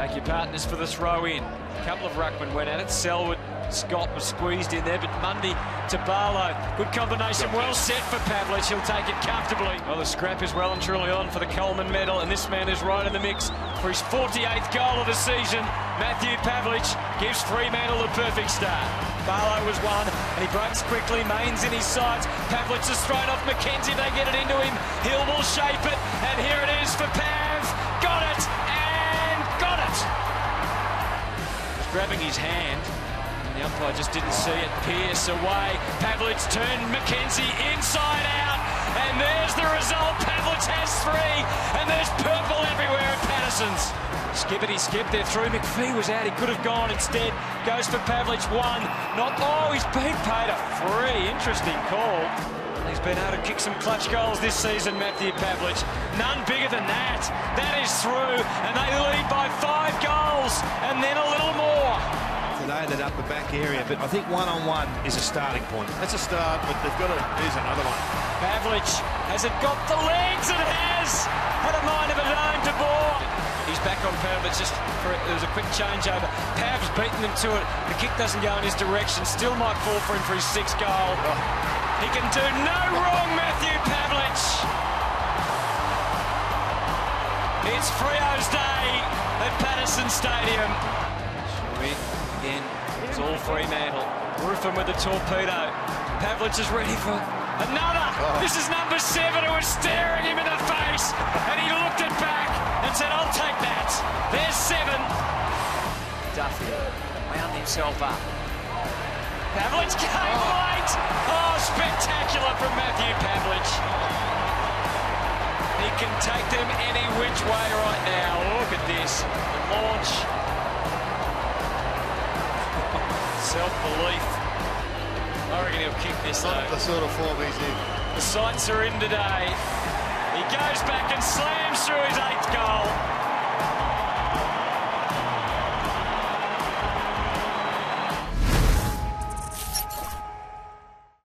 Take your partners for the throw-in. A couple of ruckmen went at it. Selwood, Scott was squeezed in there, but Mundy to Barlow. Good combination, well set for Pavlich. He'll take it comfortably. Well, the scrap is well and truly on for the Coleman medal, and this man is right in the mix for his 48th goal of the season. Matthew Pavlich gives Fremantle the perfect start. Barlow was one, and he breaks quickly. Maines in his sights. Pavlich is thrown off McKenzie. They get it into him. Hill will shape it, and here it is for Pav. Got it, and got it. He's grabbing his hand. The umpire just didn't see it. Pierce away. Pavlich turned McKenzie inside out. And there's the result. Pavlich has three. And there's purple everywhere at Patterson's. Skippity skip there through. McPhee was out. He could have gone instead. Goes for Pavlich. One. Not. Oh, he's been paid a free. Interesting call. He's been able to kick some clutch goals this season, Matthew Pavlich. None bigger than that. That is through. And they lead by 5 goals. And then a little more. That up the back area, but I think one-on-one is a starting point. That's a start, but they've got to... Here's another one. Pavlich, has it got the legs? It has! Had a mind of its own to Boer. He's back on Pavlich, there was a quick changeover. Pav's beaten him to it. The kick doesn't go in his direction. Still might fall for him for his 6th goal. Oh. He can do no wrong, Matthew Pavlich. It's Freo's day at Patterson Stadium. Again, it's all Fremantle. Ruffin with the torpedo. Pavlich is ready for another. Oh. This is number 7 who was staring him in the face, and he looked it back and said, "I'll take that." There's 7. Duffy wound himself up. Pavlich came late. Oh, spectacular from Matthew Pavlich. He can take them any which way right now. Look at this. The launch. Self-belief. I reckon he'll kick this, though. Not the sort of form he's in. The sights are in today. He goes back and slams through his 8th goal.